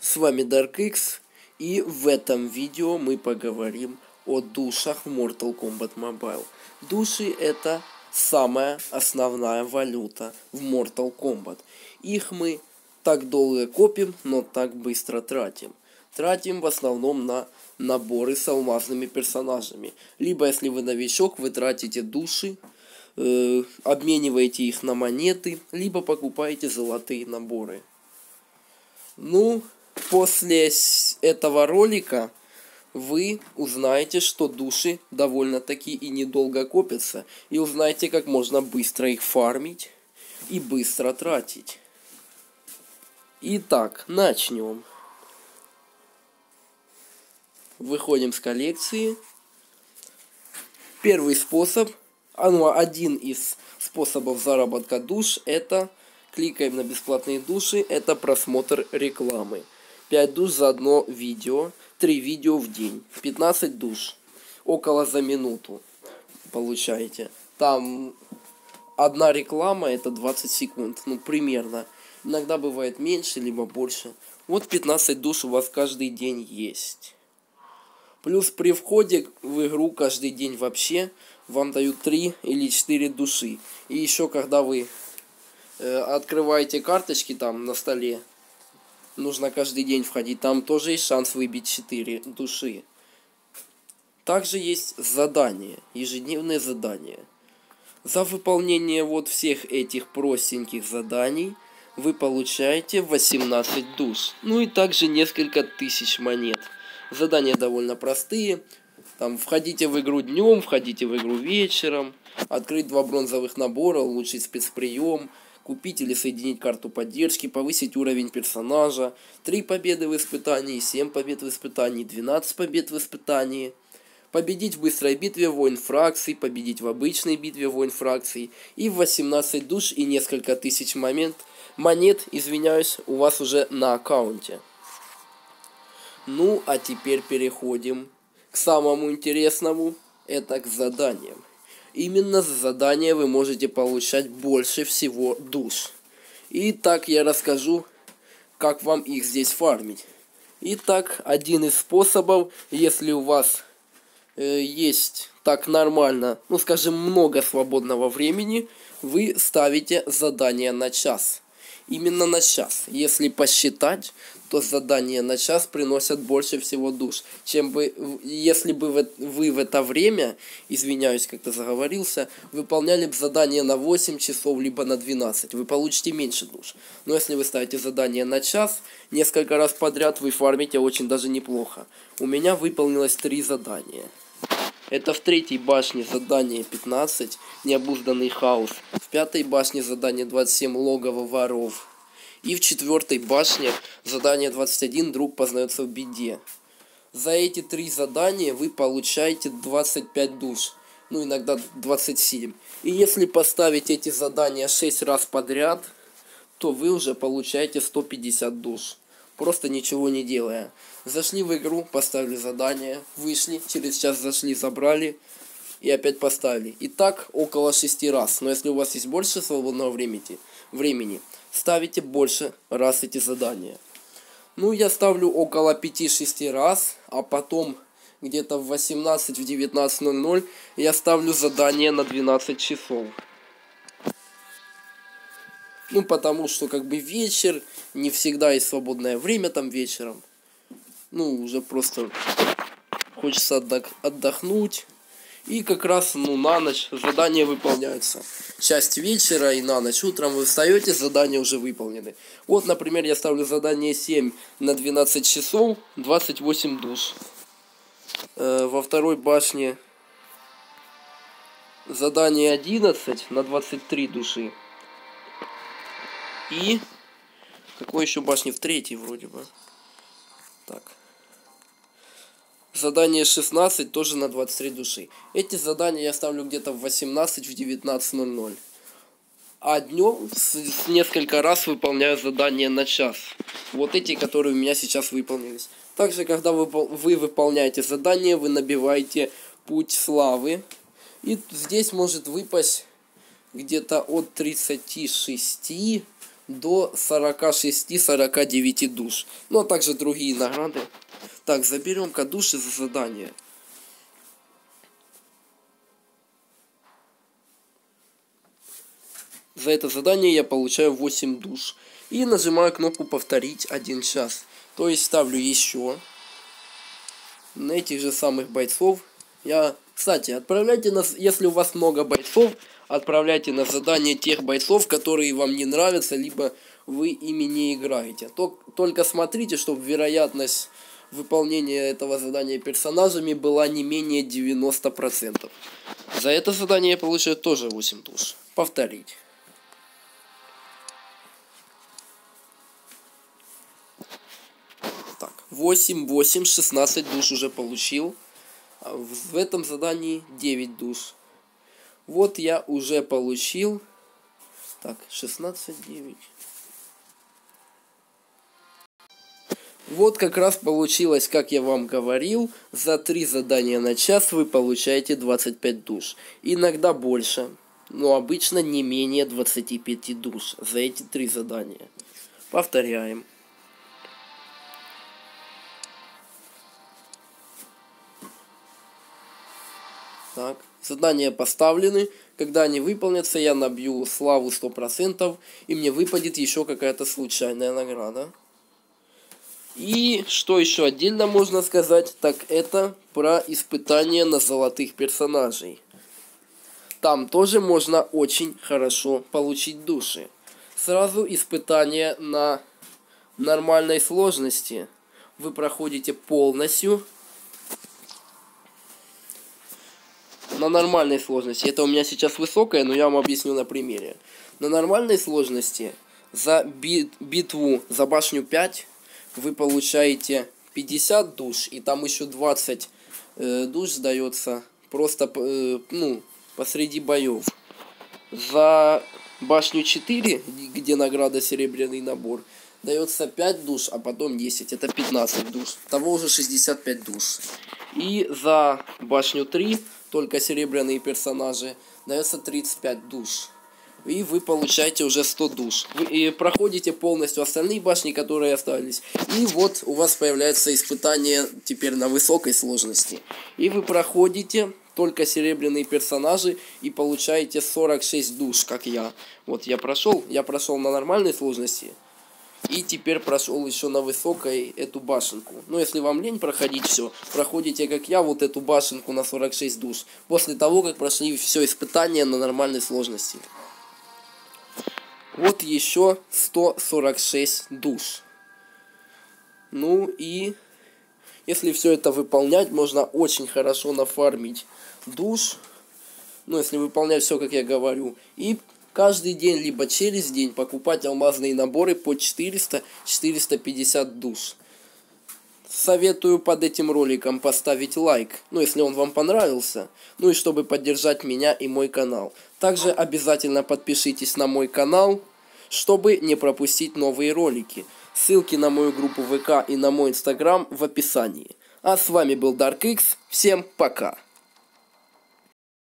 С вами DarkX, и в этом видео мы поговорим о душах в Mortal Kombat Mobile. Души — это самая основная валюта в Mortal Kombat. Их мы так долго копим, но так быстро тратим. Тратим в основном на наборы с алмазными персонажами. Либо, если вы новичок, вы тратите души, обмениваете их на монеты, либо покупаете золотые наборы. Ну, после этого ролика вы узнаете, что души довольно-таки и недолго копятся. И узнаете, как можно быстро их фармить и быстро тратить. Итак, начнем. Выходим с коллекции. Первый способ, один из способов заработка душ, это кликаем на бесплатные души, это просмотр рекламы. 5 душ за одно видео, 3 видео в день, 15 душ, около за минуту получаете. Там одна реклама это 20 секунд, ну примерно. Иногда бывает меньше, либо больше. Вот 15 душ у вас каждый день есть. Плюс при входе в игру каждый день вообще вам дают 3 или 4 души. И еще когда вы открываете карточки там на столе, нужно каждый день входить. Там тоже есть шанс выбить 4 души. Также есть задания, ежедневные задания. За выполнение вот всех этих простеньких заданий вы получаете 18 душ. Ну и также несколько тысяч монет. Задания довольно простые. Там входите в игру днем, входите в игру вечером. Открыть 2 бронзовых набора, улучшить спецприем, купить или соединить карту поддержки, повысить уровень персонажа. 3 победы в испытании, 7 побед в испытании, 12 побед в испытании. Победить в быстрой битве воин фракций, победить в обычной битве воин фракций. И 18 душ и несколько тысяч монет, у вас уже на аккаунте. Ну, а теперь переходим к самому интересному, это к заданиям. Именно за задания вы можете получать больше всего душ. Итак, я расскажу, как вам их здесь фармить. Итак, один из способов, если у вас есть так нормально, ну скажем, много свободного времени, вы ставите задание на час. Именно на час. Если посчитать, то задания на час приносят больше всего душ, чем бы, если бы вы в это время, выполняли бы задание на 8 часов, либо на 12. Вы получите меньше душ. Но если вы ставите задание на час, несколько раз подряд вы фармите очень даже неплохо. У меня выполнилось 3 задания. Это в 3-й башне задание 15, необузданный хаос. В 5-й башне задание 27, логово воров. И в 4-й башне задание 21, друг познается в беде. За эти 3 задания вы получаете 25 душ, ну иногда 27. И если поставить эти задания 6 раз подряд, то вы уже получаете 150 душ. Просто ничего не делая. Зашли в игру, поставили задание, вышли, через час зашли, забрали и опять поставили. И так около 6 раз. Но если у вас есть больше свободного времени, ставите больше раз эти задания. Ну, я ставлю около 5-6 раз, а потом где-то в 18-19:00 я ставлю задание на 12 часов. Ну, потому что, как бы, вечер, не всегда есть свободное время там вечером. Ну, уже просто хочется отдохнуть. И как раз, ну, на ночь задания выполняются. Часть вечера и на ночь. Утром вы встаете, задания уже выполнены. Вот, например, я ставлю задание 7 на 12 часов, 28 душ. Во 2-й башне задание 11 на 23 души. И какой еще башни? В 3-й вроде бы. Так. Задание 16 тоже на 23 души. Эти задания я ставлю где-то в 18-19:00. А днем несколько раз выполняю задания на час. Вот эти, которые у меня сейчас выполнились. Также, когда вы выполняете задание, вы набиваете путь славы. И здесь может выпасть где-то от 36 до 46-49 душ. Ну а также другие награды. Так, заберем-ка души за задание. За это задание я получаю 8 душ. И нажимаю кнопку повторить 1 час. То есть ставлю еще на этих же самых бойцов. Кстати, отправляйте нас, если у вас много бойцов, отправляйте на задание тех бойцов, которые вам не нравятся, либо вы ими не играете. Только смотрите, чтобы вероятность выполнения этого задания персонажами была не менее 90%. За это задание я получаю тоже 8 душ. Повторить. Так, 16 душ уже получил. В этом задании 9 душ. Вот я уже получил. Так, 16, 9. Вот как раз получилось, как я вам говорил. За 3 задания на час вы получаете 25 душ. Иногда больше, но обычно не менее 25 душ за эти 3 задания. Повторяем. Так, задания поставлены. Когда они выполнятся, я набью славу 100%, и мне выпадет еще какая-то случайная награда. И что еще отдельно можно сказать, так это про испытание на золотых персонажей. Там тоже можно очень хорошо получить души. Сразу испытание на нормальной сложности. Вы проходите полностью. На нормальной сложности, это у меня сейчас высокая, но я вам объясню на примере. На нормальной сложности за битву за башню 5 вы получаете 50 душ, и там еще 20 душ сдается просто посреди боев. За башню 4, где награда серебряный набор, дается 5 душ, а потом 10. Это 15 душ. Того уже 65 душ. И за башню 3, только серебряные персонажи, дается 35 душ. И вы получаете уже 100 душ. Вы проходите полностью остальные башни, которые остались. И вот у вас появляется испытание теперь на высокой сложности. И вы проходите только серебряные персонажи и получаете 46 душ, как я. Вот я прошел на нормальной сложности. И теперь прошел еще на высокой эту башенку. Но если вам лень проходить все, проходите, как я, вот эту башенку на 46 душ. После того, как прошли все испытания на нормальной сложности. Вот еще 146 душ. Ну и если все это выполнять, можно очень хорошо нафармить душ. Ну, если выполнять все, как я говорю. И каждый день, либо через день, покупать алмазные наборы по 400-450 душ. Советую под этим роликом поставить лайк, если он вам понравился. Ну и чтобы поддержать меня и мой канал. Также обязательно подпишитесь на мой канал, чтобы не пропустить новые ролики. Ссылки на мою группу ВК и на мой Инстаграм в описании. А с вами был DarkX. Всем пока!